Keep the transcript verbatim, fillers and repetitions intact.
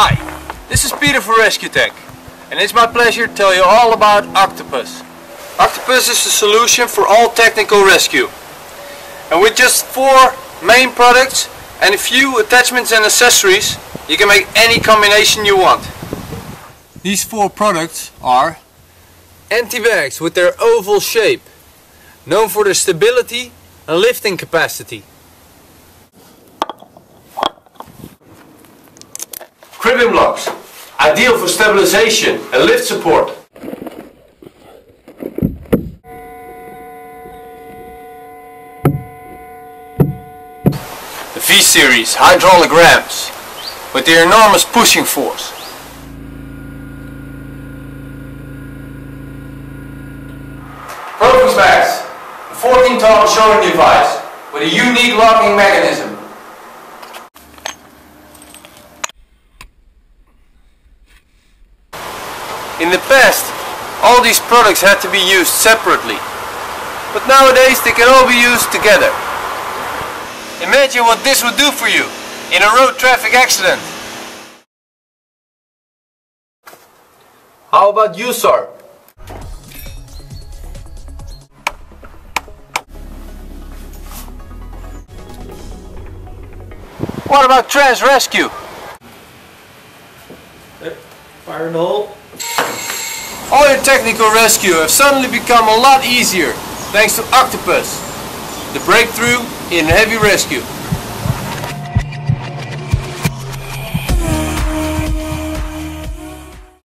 Hi, this is Peter for RescueTech, and it's my pleasure to tell you all about Octopus. Octopus is the solution for all technical rescue, and with just four main products and a few attachments and accessories, you can make any combination you want. These four products are anti-bags with their oval shape, known for their stability and lifting capacity. Cribbing blocks, ideal for stabilization and lift support. The V-Series hydraulic ramps with their enormous pushing force. Purpose bags, a fourteen ton showing device with a unique locking mechanism. In the past, all these products had to be used separately, but nowadays they can all be used together. Imagine what this would do for you in a road traffic accident. How about you, sir? What about Transrescue? Fire in the hole. All your technical rescue have suddenly become a lot easier thanks to Octopus, the breakthrough in heavy rescue.